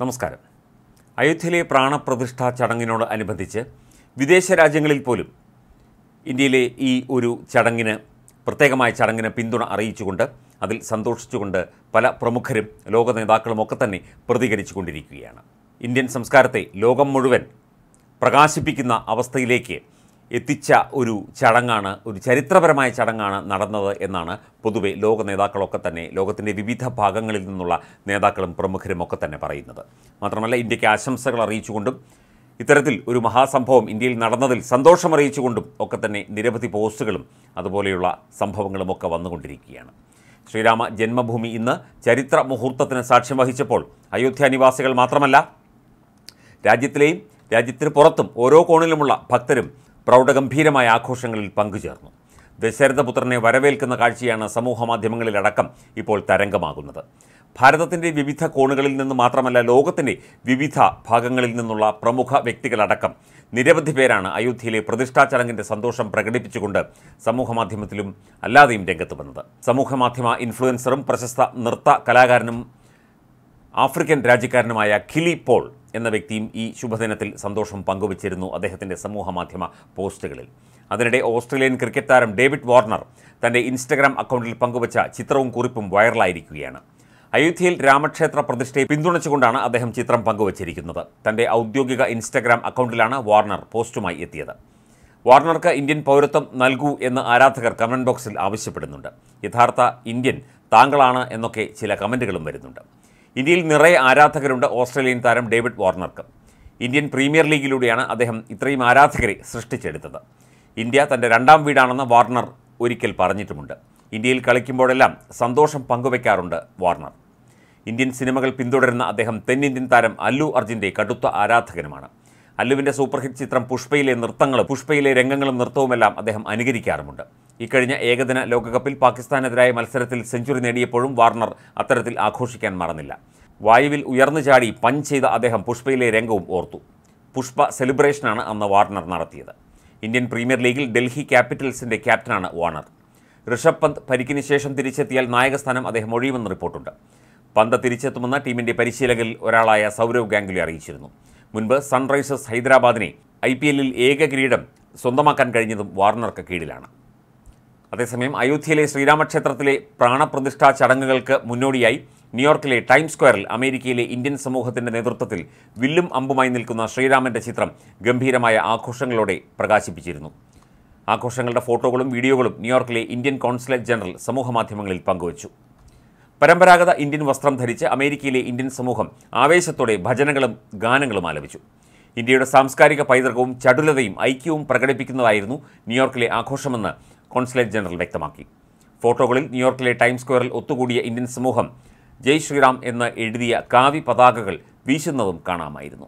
നമസ്കാരം. അയോധ്യയിലെ പ്രാണപ്രതിഷ്ഠാ ചടങ്ങിനോട് അനുബന്ധിച്ച് വിദേശ രാജ്യങ്ങളിൽ പോലും ഇന്ത്യയിലെ ഈ ഒരു ചടങ്ങിന് പ്രത്യേകമായ ചടങ്ങിന് പിന്തുണ അറിയിച്ചുകൊണ്ട് അതിൽ സന്തോഷിച്ചുകൊണ്ട് പല പ്രമുഖരും ലോക നേതാക്കളുമൊക്കെ തന്നെ പ്രതികരിച്ചു കൊണ്ടിരിക്കുകയാണ്. ഇന്ത്യൻ സംസ്കാരത്തെ ലോകം മുഴുവൻ പ്രകാശിപ്പിക്കുന്ന അവസ്ഥയിലേക്ക് എത്തിച്ച ഒരു ചടങ്ങാണ്, ഒരു ചരിത്രപരമായ ചടങ്ങാണ് നടന്നത് എന്നാണ് പൊതുവെ ലോക നേതാക്കളൊക്കെ തന്നെ, ലോകത്തിൻ്റെ വിവിധ ഭാഗങ്ങളിൽ നിന്നുള്ള നേതാക്കളും പ്രമുഖരുമൊക്കെ തന്നെ പറയുന്നത്. മാത്രമല്ല, ഇന്ത്യക്ക് ആശംസകൾ അറിയിച്ചുകൊണ്ടും ഇത്തരത്തിൽ ഒരു മഹാസംഭവം ഇന്ത്യയിൽ നടന്നതിൽ സന്തോഷമറിയിച്ചുകൊണ്ടും ഒക്കെ തന്നെ നിരവധി പോസ്റ്റുകളും അതുപോലെയുള്ള സംഭവങ്ങളുമൊക്കെ വന്നുകൊണ്ടിരിക്കുകയാണ്. ശ്രീരാമ ജന്മഭൂമി ഇന്ന് ചരിത്ര മുഹൂർത്തത്തിന് സാക്ഷ്യം വഹിച്ചപ്പോൾ അയോധ്യ നിവാസികൾ മാത്രമല്ല, രാജ്യത്തിലെയും രാജ്യത്തിന് പുറത്തും ഓരോ കോണിലുമുള്ള ഭക്തരും പ്രൗഢഗംഭീരമായ ആഘോഷങ്ങളിൽ പങ്കുചേർന്നു. ദശരഥപുത്രനെ വരവേൽക്കുന്ന കാഴ്ചയാണ് സമൂഹമാധ്യമങ്ങളിലടക്കം ഇപ്പോൾ തരംഗമാകുന്നത്. ഭാരതത്തിൻ്റെ വിവിധ കോണുകളിൽ നിന്ന് മാത്രമല്ല, ലോകത്തിൻ്റെ വിവിധ ഭാഗങ്ങളിൽ നിന്നുള്ള പ്രമുഖ വ്യക്തികളടക്കം നിരവധി പേരാണ് അയോധ്യയിലെ പ്രതിഷ്ഠാ ചടങ്ങിൻ്റെ സന്തോഷം പ്രകടിപ്പിച്ചുകൊണ്ട് സമൂഹമാധ്യമത്തിലും അല്ലാതെയും രംഗത്ത് വന്നത്. സമൂഹമാധ്യമ ഇൻഫ്ലുവൻസറും പ്രശസ്ത നൃത്ത കലാകാരനും ആഫ്രിക്കൻ രാജ്യക്കാരനുമായ ഖിലി പോൾ എന്ന വ്യക്തിയും ഈ ശുഭദിനത്തിൽ സന്തോഷം പങ്കുവച്ചിരുന്നു അദ്ദേഹത്തിൻ്റെ സമൂഹമാധ്യമ പോസ്റ്റുകളിൽ. അതിനിടെ ഓസ്ട്രേലിയൻ ക്രിക്കറ്റ് താരം ഡേവിഡ് വാർണർ തൻ്റെ ഇൻസ്റ്റഗ്രാം അക്കൗണ്ടിൽ പങ്കുവച്ച ചിത്രവും കുറിപ്പും വൈറലായിരിക്കുകയാണ്. അയോധ്യയിൽ രാമക്ഷേത്ര പ്രതിഷ്ഠയെ പിന്തുണച്ചുകൊണ്ടാണ് അദ്ദേഹം ചിത്രം പങ്കുവച്ചിരിക്കുന്നത്. തൻ്റെ ഔദ്യോഗിക ഇൻസ്റ്റഗ്രാം അക്കൗണ്ടിലാണ് വാർണർ പോസ്റ്റുമായി എത്തിയത്. വാർണർക്ക് ഇന്ത്യൻ പൗരത്വം നൽകൂ എന്ന് ആരാധകർ കമൻറ്റ് ബോക്സിൽ ആവശ്യപ്പെടുന്നുണ്ട്. യഥാർത്ഥ ഇന്ത്യൻ താങ്കളാണ് എന്നൊക്കെ ചില കമൻറ്റുകളും വരുന്നുണ്ട്. ഇന്ത്യയിൽ നിറയെ ആരാധകരുണ്ട് ഓസ്ട്രേലിയൻ താരം ഡേവിഡ് വാർണർക്ക്. ഇന്ത്യൻ പ്രീമിയർ ലീഗിലൂടെയാണ് അദ്ദേഹം ഇത്രയും ആരാധകരെ സൃഷ്ടിച്ചെടുത്തത്. ഇന്ത്യ തൻ്റെ രണ്ടാം വീടാണെന്ന് വാർണർ ഒരിക്കൽ പറഞ്ഞിട്ടുമുണ്ട്. ഇന്ത്യയിൽ കളിക്കുമ്പോഴെല്ലാം സന്തോഷം പങ്കുവയ്ക്കാറുണ്ട് വാർണർ. ഇന്ത്യൻ സിനിമകൾ പിന്തുടരുന്ന അദ്ദേഹം തെന്നിന്ത്യൻ താരം അല്ലു അർജുൻ്റെ കടുത്ത ആരാധകനുമാണ്. അല്ലുവിൻ്റെ സൂപ്പർ ഹിറ്റ് ചിത്രം പുഷ്പയിലെ രംഗങ്ങളും നൃത്തവുമെല്ലാം അദ്ദേഹം അനുകരിക്കാറുമുണ്ട്. ഇക്കഴിഞ്ഞ ഏകദിന ലോകകപ്പിൽ പാകിസ്ഥാനെതിരായ മത്സരത്തിൽ സെഞ്ചുറി നേടിയപ്പോഴും വാർണർ അത്തരത്തിൽ ആഘോഷിക്കാൻ മറന്നില്ല. വായുവിൽ ഉയർന്നു ചാടി പഞ്ച് ചെയ്ത അദ്ദേഹം പുഷ്പയിലെ രംഗവും ഓർത്തു. പുഷ്പ സെലിബ്രേഷനാണ് അന്ന് വാർണർ നടത്തിയത്. ഇന്ത്യൻ പ്രീമിയർ ലീഗിൽ ഡൽഹി ക്യാപിറ്റൽസിൻ്റെ ക്യാപ്റ്റനാണ് വാർണർ. ഋഷഭ് പന്ത് പരിക്കിന് ശേഷം തിരിച്ചെത്തിയാൽ നായകസ്ഥാനം അദ്ദേഹം ഒഴിയുമെന്ന് റിപ്പോർട്ടുണ്ട്. പന്ത് തിരിച്ചെത്തുമെന്ന് ടീമിൻ്റെ പരിശീലകരിൽ ഒരാളായ സൗരവ് ഗാംഗുലി അറിയിച്ചിരുന്നു. മുൻപ് സൺറൈസേഴ്സ് ഹൈദരാബാദിനെ IPLൽ ഏക കിരീടം സ്വന്തമാക്കാൻ കഴിഞ്ഞതും വാർണർക്ക് കീഴിലാണ്. അതേസമയം അയോധ്യയിലെ ശ്രീരാമക്ഷേത്രത്തിലെ പ്രാണപ്രതിഷ്ഠാ ചടങ്ങുകൾക്ക് മുന്നോടിയായി ന്യൂയോർക്കിലെ ടൈംസ് സ്ക്വയറിൽ അമേരിക്കയിലെ ഇന്ത്യൻ സമൂഹത്തിൻ്റെ നേതൃത്വത്തിൽ വില്ലും അമ്പുമായി നിൽക്കുന്ന ശ്രീരാമൻ്റെ ചിത്രം ഗംഭീരമായ ആഘോഷങ്ങളോടെ പ്രകാശിപ്പിച്ചിരുന്നു. ആഘോഷങ്ങളുടെ ഫോട്ടോകളും വീഡിയോകളും ന്യൂയോർക്കിലെ ഇന്ത്യൻ കോൺസുലേറ്റ് ജനറൽ സമൂഹമാധ്യമങ്ങളിൽ പങ്കുവച്ചു. പരമ്പരാഗത ഇന്ത്യൻ വസ്ത്രം ധരിച്ച് അമേരിക്കയിലെ ഇന്ത്യൻ സമൂഹം ആവേശത്തോടെ ഭജനകളും ഗാനങ്ങളും ആലപിച്ചു. ഇന്ത്യയുടെ സാംസ്കാരിക പൈതൃകവും ചടുലതയും ഐക്യവും പ്രകടിപ്പിക്കുന്നതായിരുന്നു ന്യൂയോർക്കിലെ ആഘോഷമെന്ന് കോൺസുലേറ്റ് ജനറൽ വ്യക്തമാക്കി. ഫോട്ടോകളിൽ ന്യൂയോർക്കിലെ ടൈംസ് സ്ക്വയറിൽ ഒത്തുകൂടിയ ഇന്ത്യൻ സമൂഹം ജയ് ശ്രീറാം എന്ന് എഴുതിയ കാവ്യ പതാകകൾ വീശുന്നതും കാണാമായിരുന്നു.